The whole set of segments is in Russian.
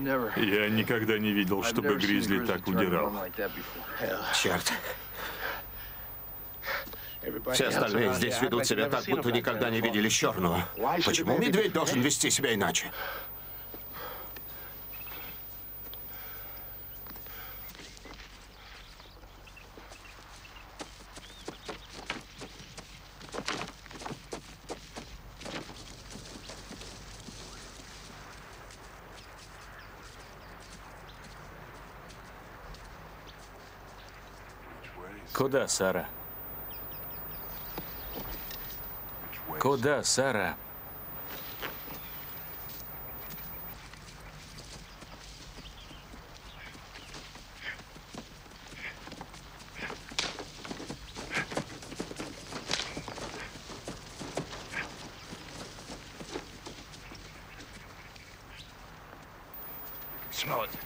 Я никогда не видел, чтобы гризли так удирал. Черт. Все остальные здесь ведут себя так, будто никогда не видели черного. Почему медведь должен вести себя иначе? Куда, Сара? Куда, Сара?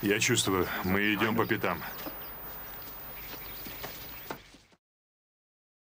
Я чувствую, мы идем по пятам.